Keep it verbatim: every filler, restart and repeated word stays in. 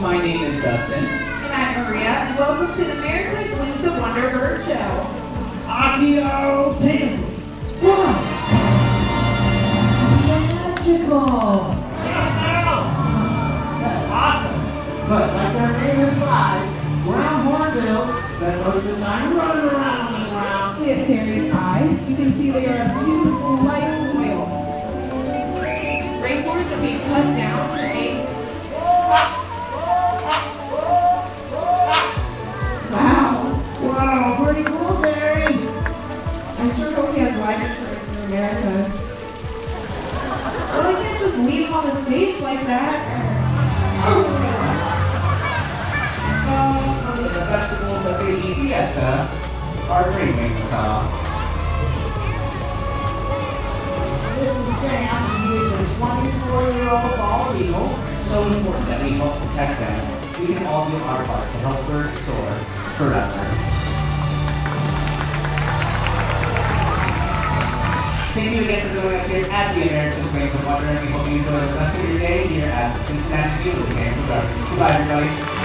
My name is Dustin. And I'm Maria, and welcome to the Ameritas Wings of Wonder Bird Show. Akio Tanzi. Wow! Magical! Yes, ma'am! That's awesome. But like our name implies, we're on hornbills, spend most of the time running around and around. We have Terry's eyes. You can see they are a beautiful white whale. Rainforests are being cut down to make Americans. Well, I can't just leave them on the stage like that. Well, the festivals of the E P S A are great when you come. This is Sam, he is a twenty-four-year-old bald eagle. So important that we help protect them. We can all do our part to help birds soar forever. Thank you again for joining us here at the Ameritas Wings of Wonder, and we hope you enjoy the rest of your day here at the Cincinnati Zoo with Sam. Goodbye, everybody.